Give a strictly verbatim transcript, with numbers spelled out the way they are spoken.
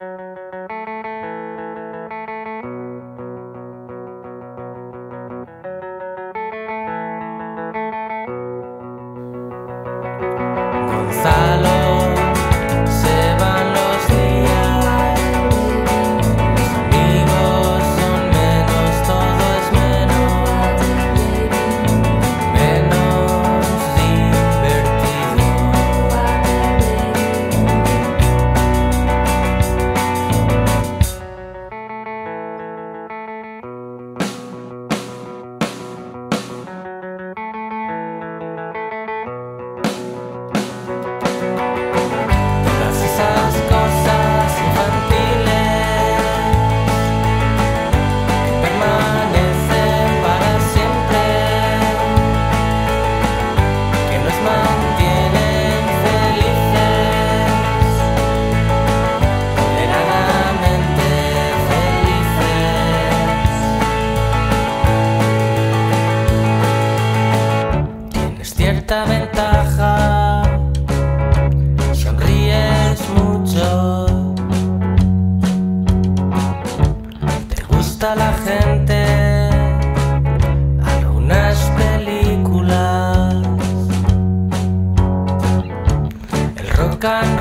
Gonzalo, se van los días, los amigos son menos, todo es menos, menos divertido. Cierta ventaja, sonríes mucho, te gusta la gente, algunas películas, el rock and roll.